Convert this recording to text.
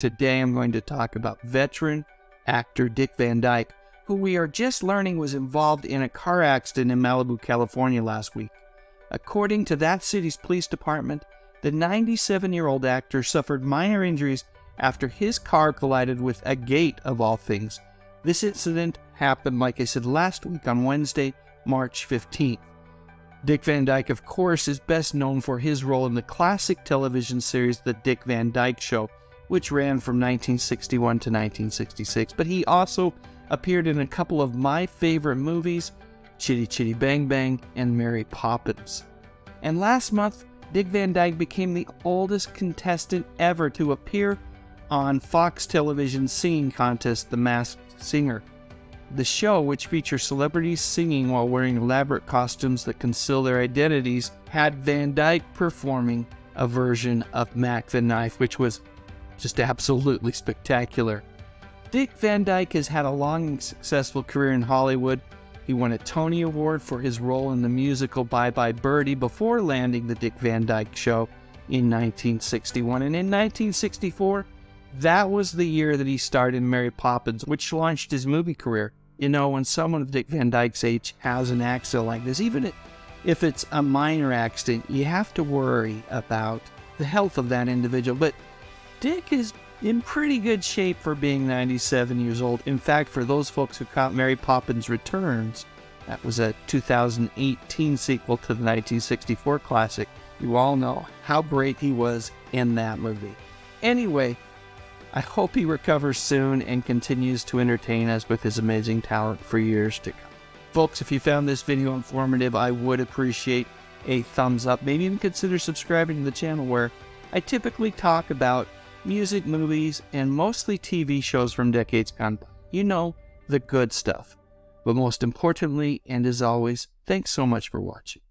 Today I'm going to talk about veteran actor Dick Van Dyke, who we are just learning was involved in a car accident in Malibu, California last week. According to that city's police department, the 97-year-old actor suffered minor injuries after his car collided with a gate of all things. This incident happened, like I said, last week on Wednesday, March 15th. Dick Van Dyke, of course, is best known for his role in the classic television series The Dick Van Dyke Show, which ran from 1961 to 1966, but he also appeared in a couple of my favorite movies, Chitty Chitty Bang Bang and Mary Poppins. And last month, Dick Van Dyke became the oldest contestant ever to appear on Fox Television's singing contest, The Masked Singer. The show, which features celebrities singing while wearing elaborate costumes that conceal their identities, had Van Dyke performing a version of Mac the Knife, which was just absolutely spectacular. Dick Van Dyke has had a long and successful career in Hollywood. He won a Tony Award for his role in the musical Bye Bye Birdie before landing the Dick Van Dyke Show in 1961. And in 1964, that was the year that he starred in Mary Poppins, which launched his movie career. You know, when someone of Dick Van Dyke's age has an accident like this, even if it's a minor accident, you have to worry about the health of that individual. But Dick is in pretty good shape for being 97 years old. In fact, for those folks who caught Mary Poppins Returns, that was a 2018 sequel to the 1964 classic, you all know how great he was in that movie. Anyway, I hope he recovers soon and continues to entertain us with his amazing talent for years to come. Folks, if you found this video informative, I would appreciate a thumbs up. Maybe even consider subscribing to the channel, where I typically talk about music, movies, and mostly TV shows from decades gone by. You know, the good stuff. But most importantly, and as always, thanks so much for watching.